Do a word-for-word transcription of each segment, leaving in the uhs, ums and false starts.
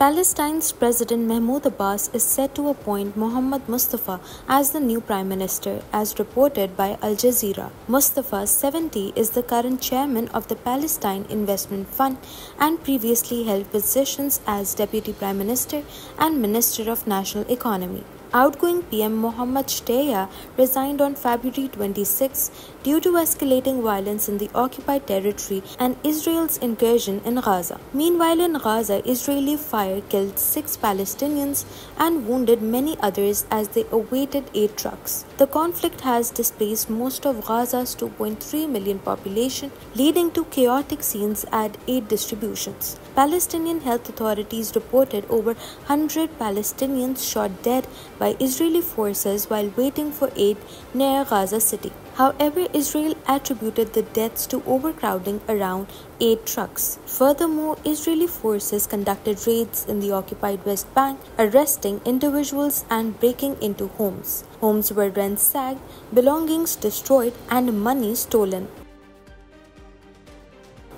Palestine's President Mahmoud Abbas is set to appoint Mohammed Mustafa as the new Prime Minister, as reported by Al Jazeera. Mustafa, seventy, is the current chairman of the Palestine Investment Fund and previously held positions as Deputy Prime Minister and Minister of National Economy. Outgoing P M Mohammed Shteya resigned on February twenty-sixth due to escalating violence in the occupied territory and Israel's incursion in Gaza. Meanwhile, in Gaza, Israeli fire killed six Palestinians and wounded many others as they awaited aid trucks. The conflict has displaced most of Gaza's two point three million population, leading to chaotic scenes at aid distributions. Palestinian health authorities reported over one hundred Palestinians shot dead by Israeli forces while waiting for aid near Gaza City. However, Israel attributed the deaths to overcrowding around aid trucks. Furthermore, Israeli forces conducted raids in the occupied West Bank, arresting individuals and breaking into homes. Homes were ransacked, belongings destroyed, and money stolen.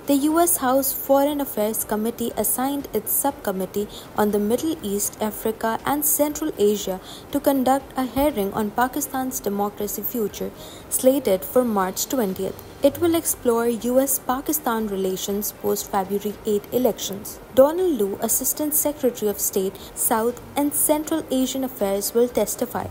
The U S House Foreign Affairs Committee assigned its subcommittee on the Middle East, Africa, and Central Asia to conduct a hearing on Pakistan's democracy future, slated for March twentieth. It will explore U S Pakistan relations post-February eighth elections. Donald Liu, Assistant Secretary of State, South and Central Asian Affairs, will testify.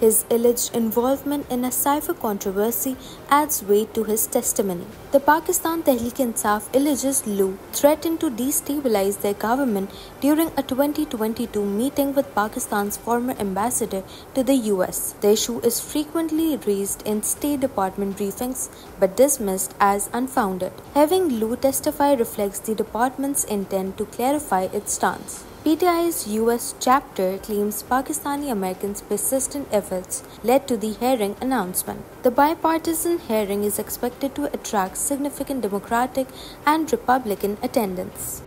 His alleged involvement in a cipher controversy adds weight to his testimony. The Pakistan Tehreek-e-Insaf alleges Liu threatened to destabilize their government during a twenty twenty-two meeting with Pakistan's former ambassador to the U S. The issue is frequently raised in State Department briefings, but this dismissed as unfounded. Having Liu testify reflects the department's intent to clarify its stance. P T I's U S chapter claims Pakistani-Americans' persistent efforts led to the hearing announcement. The bipartisan hearing is expected to attract significant Democratic and Republican attendance.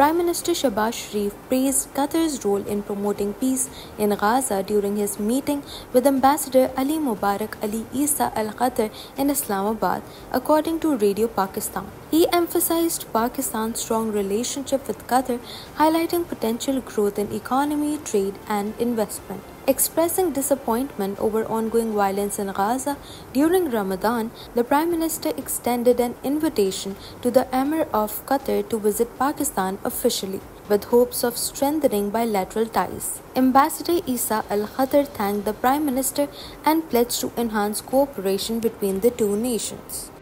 Prime Minister Shehbaz Sharif praised Qatar's role in promoting peace in Gaza during his meeting with Ambassador Ali Mubarak Ali Isa Al-Qadr in Islamabad, according to Radio Pakistan. He emphasized Pakistan's strong relationship with Qatar, highlighting potential growth in economy, trade, and investment. Expressing disappointment over ongoing violence in Gaza during Ramadan, the Prime Minister extended an invitation to the Emir of Qatar to visit Pakistan officially, with hopes of strengthening bilateral ties. Ambassador Isa Al-Khattar thanked the Prime Minister and pledged to enhance cooperation between the two nations.